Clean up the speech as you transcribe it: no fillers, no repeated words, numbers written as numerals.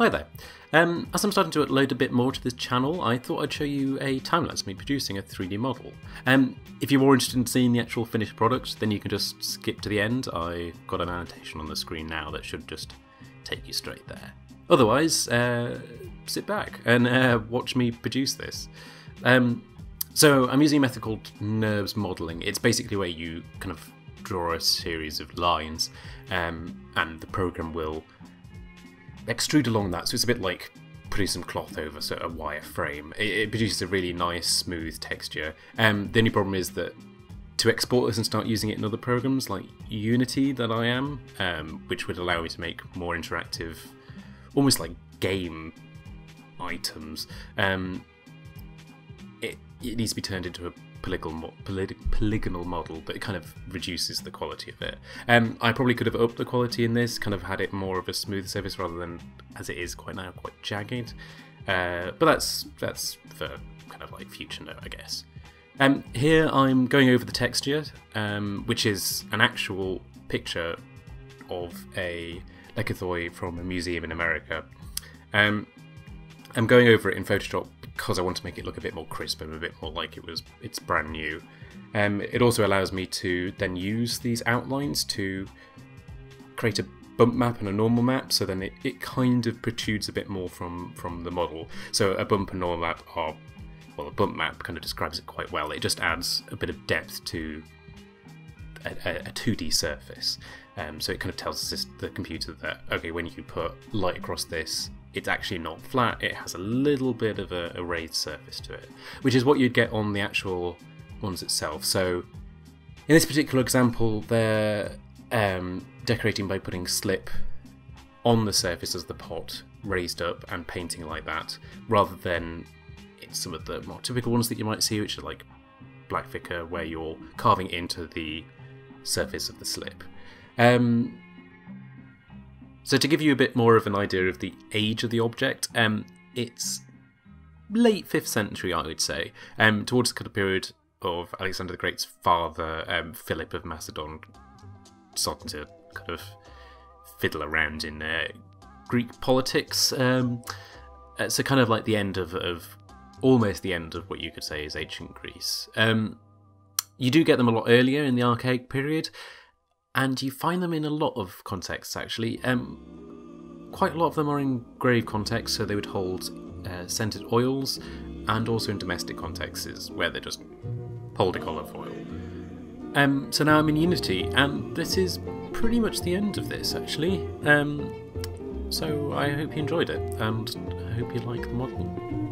Hi there. As I'm starting to upload a bit more to this channel, I thought I'd show you a time-lapse of me producing a 3D model. If you're more interested in seeing the actual finished product, then you can just skip to the end. I've got an annotation on the screen now that should just take you straight there. Otherwise, sit back and watch me produce this. So I'm using a method called nerves modelling. It's basically where you kind of draw a series of lines and the program will extrude along that, so it's a bit like putting some cloth over a wireframe. It produces a really nice, smooth texture. The only problem is that to export this and start using it in other programs like Unity that I am, which would allow me to make more interactive, almost like game items, it needs to be turned into a polygonal model, but it kind of reduces the quality of it. I probably could have upped the quality in this, kind of had it more of a smooth surface rather than, as it is quite now, quite jagged. But that's for kind of like future note, I guess. Here I'm going over the texture, which is an actual picture of a Lekythos from a museum in America. I'm going over it in Photoshop because I want to make it look a bit more crisp and a bit more like it's brand new. It also allows me to then use these outlines to create a bump map and a normal map, so then it kind of protrudes a bit more from the model. So a bump and normal map are, well, a bump map kind of describes it quite well. It just adds a bit of depth to a 2D surface. So it kind of tells the computer that, okay, when you put light across this, it's actually not flat, it has a little bit of a raised surface to it, which is what you'd get on the actual ones itself. So in this particular example, they're decorating by putting slip on the surface as the pot, raised up and painting like that, rather than in some of the more typical ones that you might see, which are like black figure, where you're carving into the surface of the slip. So to give you a bit more of an idea of the age of the object, it's late 5th century, I would say, towards the kind of period of Alexander the Great's father, Philip of Macedon, starting to kind of fiddle around in Greek politics. So kind of like the end of almost the end of what you could say is ancient Greece. You do get them a lot earlier in the archaic period, and you find them in a lot of contexts, actually. Quite a lot of them are in grave contexts, so they would hold scented oils, and also in domestic contexts, where they're just holding olive oil. So now I'm in Unity, and this is pretty much the end of this, actually. So I hope you enjoyed it, and I hope you like the model.